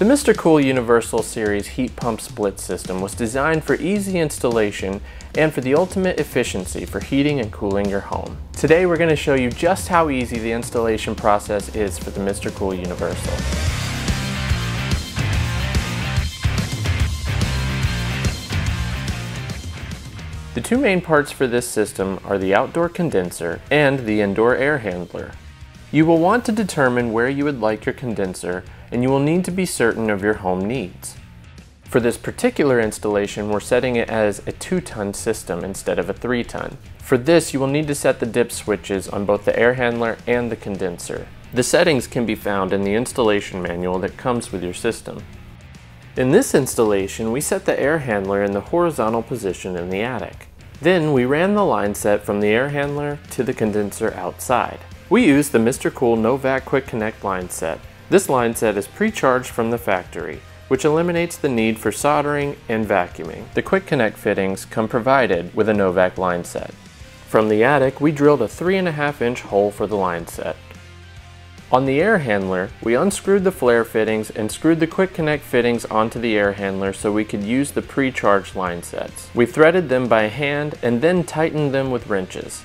The MrCool Universal Series heat pump split system was designed for easy installation and for the ultimate efficiency for heating and cooling your home. Today we're going to show you just how easy the installation process is for the MrCool Universal. The two main parts for this system are the outdoor condenser and the indoor air handler. You will want to determine where you would like your condenser, and you will need to be certain of your home needs. For this particular installation, we're setting it as a 2-ton system instead of a 3-ton. For this, you will need to set the dip switches on both the air handler and the condenser. The settings can be found in the installation manual that comes with your system. In this installation, we set the air handler in the horizontal position in the attic. Then we ran the line set from the air handler to the condenser outside. We used the MrCool No-vac Quick Connect line set. This line set is pre-charged from the factory, which eliminates the need for soldering and vacuuming. The Quick Connect fittings come provided with a No-vac line set. From the attic, we drilled a 3.5-inch hole for the line set. On the air handler, we unscrewed the flare fittings and screwed the Quick Connect fittings onto the air handler so we could use the pre-charged line sets. We threaded them by hand and then tightened them with wrenches.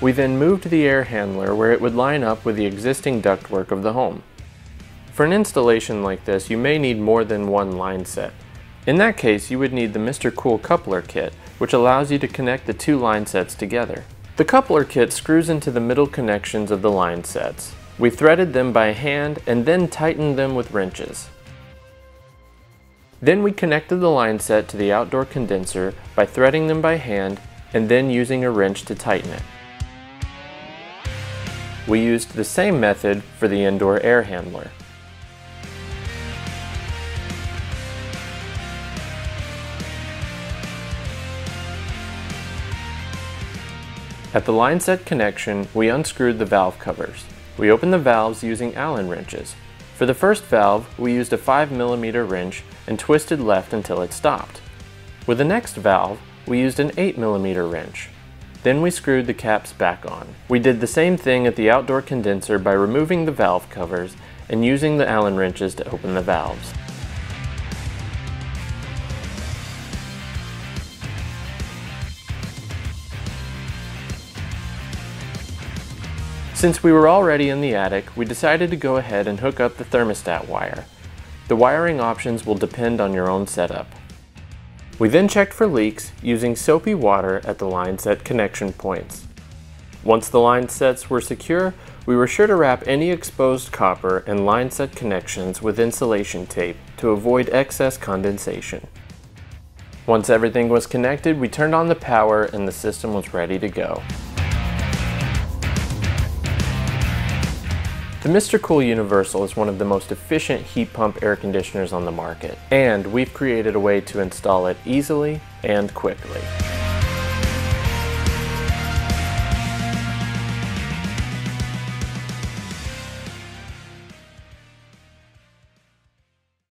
We then moved the air handler where it would line up with the existing ductwork of the home. For an installation like this, you may need more than one line set. In that case, you would need the MrCool coupler kit, which allows you to connect the two line sets together. The coupler kit screws into the middle connections of the line sets. We threaded them by hand and then tightened them with wrenches. Then we connected the line set to the outdoor condenser by threading them by hand and then using a wrench to tighten it. We used the same method for the indoor air handler. At the line set connection, we unscrewed the valve covers. We opened the valves using Allen wrenches. For the first valve, we used a 5mm wrench and twisted left until it stopped. With the next valve, we used an 8mm wrench. Then we screwed the caps back on. We did the same thing at the outdoor condenser by removing the valve covers and using the Allen wrenches to open the valves. Since we were already in the attic, we decided to go ahead and hook up the thermostat wire. The wiring options will depend on your own setup. We then checked for leaks using soapy water at the line set connection points. Once the line sets were secure, we were sure to wrap any exposed copper and line set connections with insulation tape to avoid excess condensation. Once everything was connected, we turned on the power and the system was ready to go. The MrCool Universal is one of the most efficient heat pump air conditioners on the market, and we've created a way to install it easily and quickly.